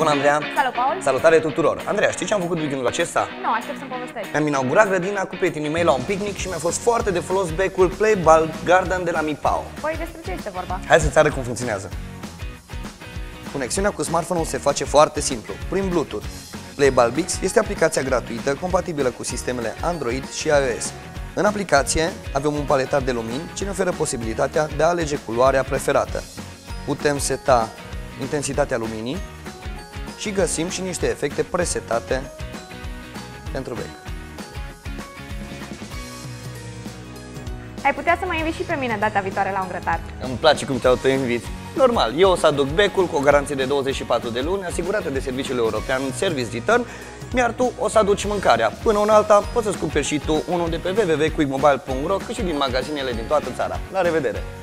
Bună, Andreea! Salut, Paul! Salutare tuturor! Andreea, știi ce am făcut weekendul acesta? Nu, aștept să-mi povestești. Mi-am inaugurat grădina cu prietenii mei la un picnic și mi-a fost foarte de folos becul PlayBall Garden de la MiPow. Păi, despre ce este vorba? Hai să-ți arăt cum funcționează. Conexiunea cu smartphone-ul se face foarte simplu, prin Bluetooth. PlayBulb X este aplicația gratuită compatibilă cu sistemele Android și iOS. În aplicație avem un paletar de lumini ce ne oferă posibilitatea de a alege culoarea preferată. Putem seta intensitatea luminii și găsim și niște efecte presetate pentru bec. Ai putea să mă inviți și pe mine data viitoare la un grătar. Îmi place cum te autoinviți. Normal, eu o să aduc becul cu o garanție de 24 de luni asigurată de Serviciul European Service Return, iar tu o să aduci mâncarea. Până una alta, poți să-ți cumperi și tu unul de pe www.quickmobile.ro, cât și din magazinele din toată țara. La revedere!